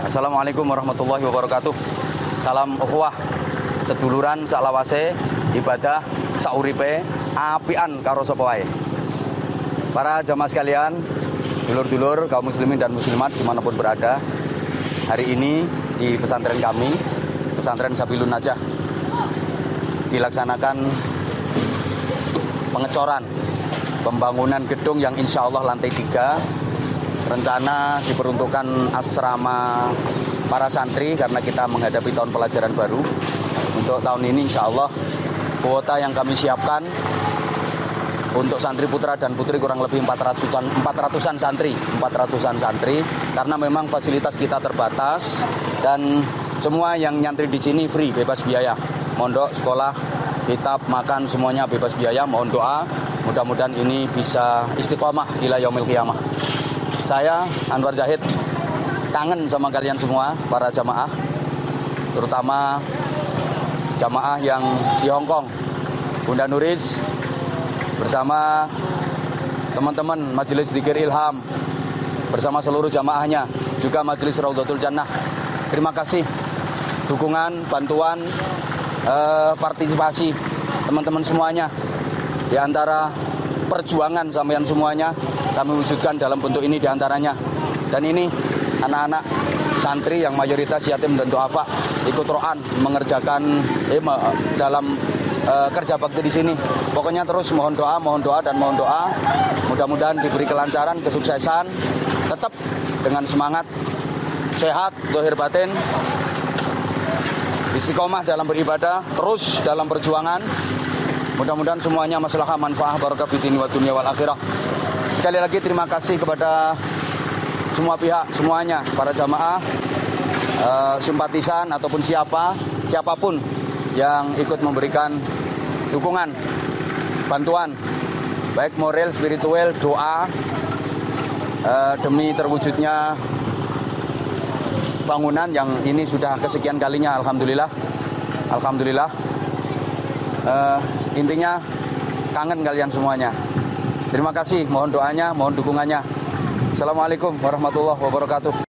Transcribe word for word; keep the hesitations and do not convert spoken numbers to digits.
Assalamualaikum warahmatullahi wabarakatuh. Salam ukhuwah, seduluran, salawase, ibadah, sauripe, apian karo sapa wae. Para jamaah sekalian, dulur-dulur kaum muslimin dan muslimat dimanapun berada, hari ini di pesantren kami, pesantren Sabilun Najah, dilaksanakan pengecoran pembangunan gedung yang insya Allah lantai tiga. Rencana diperuntukkan asrama para santri karena kita menghadapi tahun pelajaran baru. Untuk tahun ini insya Allah kuota yang kami siapkan untuk santri putra dan putri kurang lebih empat ratusan santri, empat ratusan santri, karena memang fasilitas kita terbatas dan semua yang nyantri di sini free, bebas biaya. Mondok, sekolah, kitab, makan, semuanya bebas biaya. Mohon doa, mudah-mudahan ini bisa istiqomah ila yaumil qiyamah. Saya, Anwar Zahid, kangen sama kalian semua, para jamaah, terutama jamaah yang di Hong Kong. Bunda Nuris bersama teman-teman Majelis Dzikir Ilham, bersama seluruh jamaahnya, juga Majelis Raudhatul Jannah. Terima kasih dukungan, bantuan, Uh, partisipasi teman-teman semuanya. Di antara perjuangan sampean semuanya kami wujudkan dalam bentuk ini diantaranya. Dan ini anak-anak santri yang mayoritas yatim dan duafa ikut roan mengerjakan eh, dalam uh, kerja bakti di sini. Pokoknya terus mohon doa, mohon doa dan mohon doa. Mudah-mudahan diberi kelancaran, kesuksesan, tetap dengan semangat, sehat zahir batin, istiqomah dalam beribadah, terus dalam perjuangan. Mudah-mudahan semuanya maslahah, manfaah, barakah fid din wa dunya wal akhirah. Sekali lagi terima kasih kepada semua pihak, semuanya, para jamaah, eh, simpatisan ataupun siapa, siapapun yang ikut memberikan dukungan, bantuan, baik moral, spiritual, doa, eh, demi terwujudnya bangunan yang ini sudah kesekian kalinya. Alhamdulillah, Alhamdulillah. Uh, intinya kangen kalian semuanya. Terima kasih, mohon doanya, mohon dukungannya. Assalamualaikum warahmatullahi wabarakatuh.